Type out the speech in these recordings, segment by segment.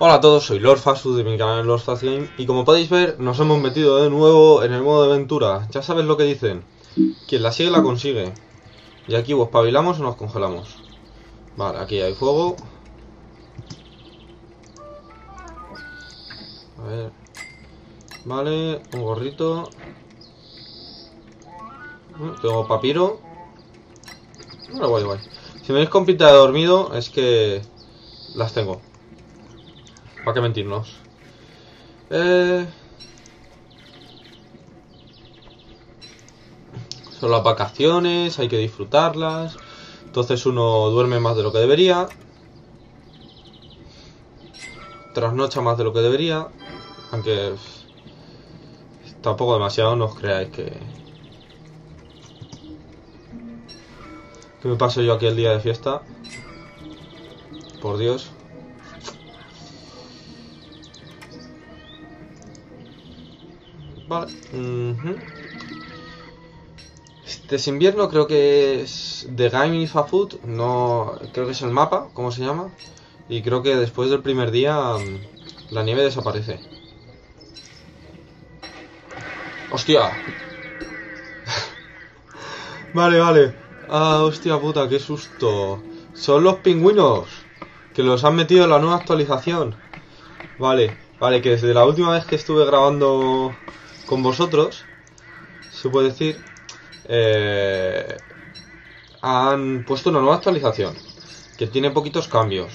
Hola a todos, soy LordFastFood de mi canal LordFastGames y como podéis ver nos hemos metido de nuevo en el modo de aventura. Ya sabes lo que dicen, quien la sigue la consigue. Y aquí o espabilamos o nos congelamos. Vale, aquí hay fuego. A ver. Vale, un gorrito. Tengo papiro. Bueno, guay, guay. Si me veis con pinta de dormido es que las tengo. ¿Para qué mentirnos? Son las vacaciones, hay que disfrutarlas. Entonces uno duerme más de lo que debería. Trasnocha más de lo que debería. Aunque tampoco demasiado, no os creáis que me paso yo aquí el día de fiesta. Por Dios. Vale. Este invierno creo que es The Game is a Food. No, creo que es el mapa, ¿cómo se llama? Y creo que después del primer día la nieve desaparece. ¡Hostia! Vale, vale. Ah, hostia puta, qué susto. Son los pingüinos que los han metido en la nueva actualización. Vale, vale, que desde la última vez que estuve grabando con vosotros, se puede decir, han puesto una nueva actualización que tiene poquitos cambios.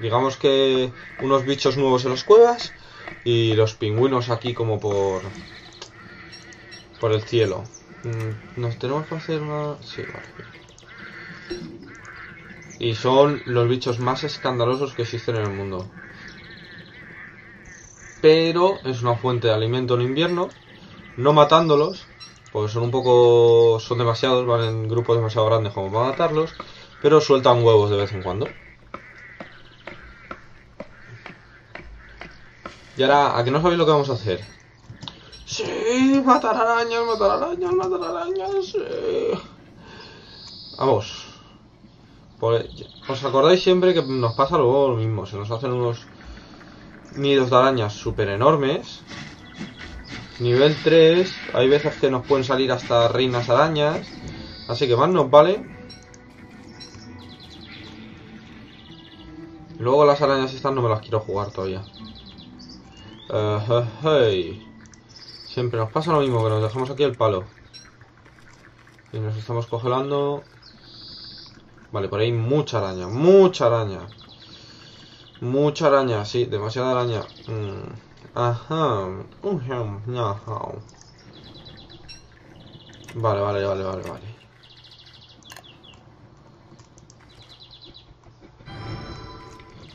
Digamos que unos bichos nuevos en las cuevas y los pingüinos aquí como por el cielo. Nos tenemos que hacer una... Sí, vale. Y son los bichos más escandalosos que existen en el mundo. Pero es una fuente de alimento en invierno. No matándolos, porque son un poco... son demasiados, van en grupos demasiado grandes como para matarlos, pero sueltan huevos de vez en cuando. Y ahora, ¿a que no sabéis lo que vamos a hacer? ¡Sí! ¡Matar arañas, matar arañas, matar arañas! ¡Sí! Vamos. ¿Os acordáis siempre que nos pasa luego lo mismo? Se nos hacen unos nidos de arañas súper enormes. Nivel 3, hay veces que nos pueden salir hasta reinas arañas, así que más nos vale. Luego las arañas estas no me las quiero jugar todavía. Hey. Siempre nos pasa lo mismo, que nos dejamos aquí el palo. Y nos estamos congelando. Vale, por ahí mucha araña, mucha araña. Mucha araña, sí, demasiada araña. Ajá. Vale, vale, vale, vale, vale.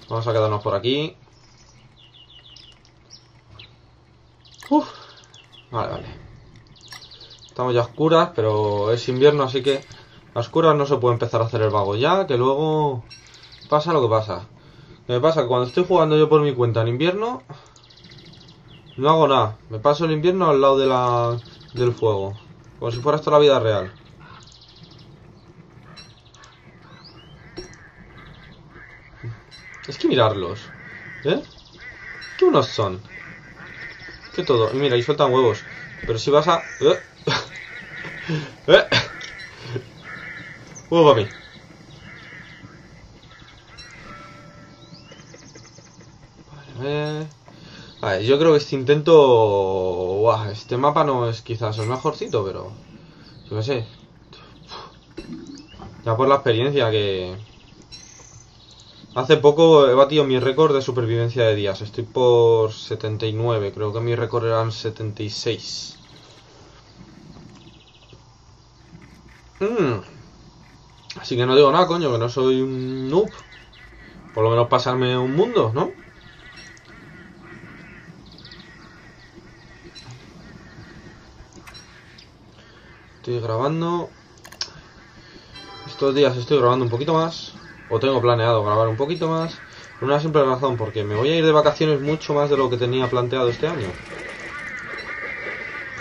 Vamos a quedarnos por aquí. Uf. Vale, vale. Estamos ya a oscuras, pero es invierno, así que a oscuras no se puede empezar a hacer el vago ya, que luego pasa lo que pasa. Me pasa que cuando estoy jugando yo por mi cuenta en invierno, no hago nada. Me paso el invierno al lado de del fuego. Como si fuera esto la vida real. Es que mirarlos. ¿Eh? ¿Qué unos son? ¿Qué todo? Y mira, y sueltan huevos. Pero si vas a... Huevo a mí. A ver, yo creo que este intento... Uah, este mapa no es quizás el mejorcito, pero... yo qué sé. Ya por la experiencia que... hace poco he batido mi récord de supervivencia de días. Estoy por 79, creo que mi récord eran 76. Así que no digo nada, coño, que no soy un noob. Por lo menos pasarme un mundo, ¿no? Estoy grabando. Estos días estoy grabando un poquito más. O tengo planeado grabar un poquito más. Por una simple razón, porque me voy a ir de vacaciones mucho más de lo que tenía planteado este año.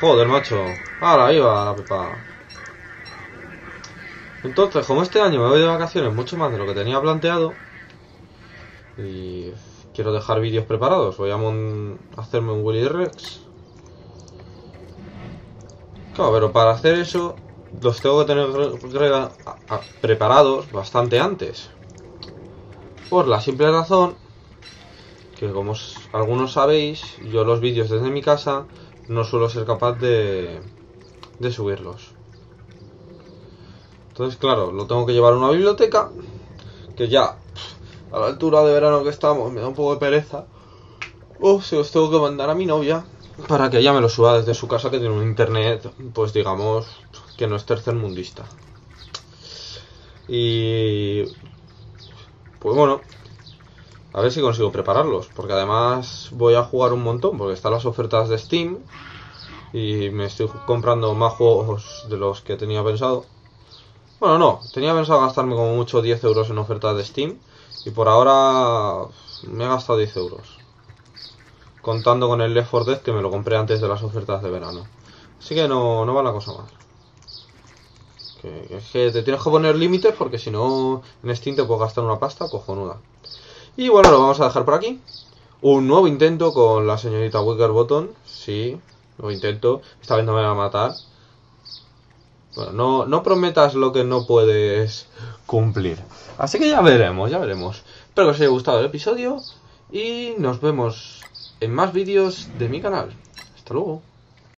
Joder, macho. Ahora iba la pepa. Entonces, como este año me voy de vacaciones mucho más de lo que tenía planteado. Y Quiero dejar vídeos preparados. Voy a hacerme un Willyrex. Claro, pero para hacer eso los tengo que tener preparados bastante antes. Por la simple razón que, como algunos sabéis, yo los vídeos desde mi casa no suelo ser capaz de subirlos. Entonces, claro, lo tengo que llevar a una biblioteca, que ya a la altura de verano que estamos me da un poco de pereza. O se los tengo que mandar a mi novia para que ella me los suba desde su casa, que tiene un internet, pues digamos, que no es tercermundista. Y pues bueno, a ver si consigo prepararlos, porque además voy a jugar un montón, porque están las ofertas de Steam y me estoy comprando más juegos de los que tenía pensado. Bueno, no, tenía pensado gastarme como mucho 10 euros en ofertas de Steam, y por ahora me he gastado 10 euros. Contando con el Left 4 Dead, que me lo compré antes de las ofertas de verano. Así que no va la cosa mal. Es que te tienes que poner límites, porque si no en Steam te puedes gastar una pasta cojonuda. Y bueno, lo vamos a dejar por aquí. Un nuevo intento con la señorita Wickerbottom. Sí, nuevo intento. Esta vez no me va a matar. Bueno, no prometas lo que no puedes cumplir. Así que ya veremos, ya veremos. Espero que os haya gustado el episodio y nos vemos en más vídeos de mi canal. Hasta luego.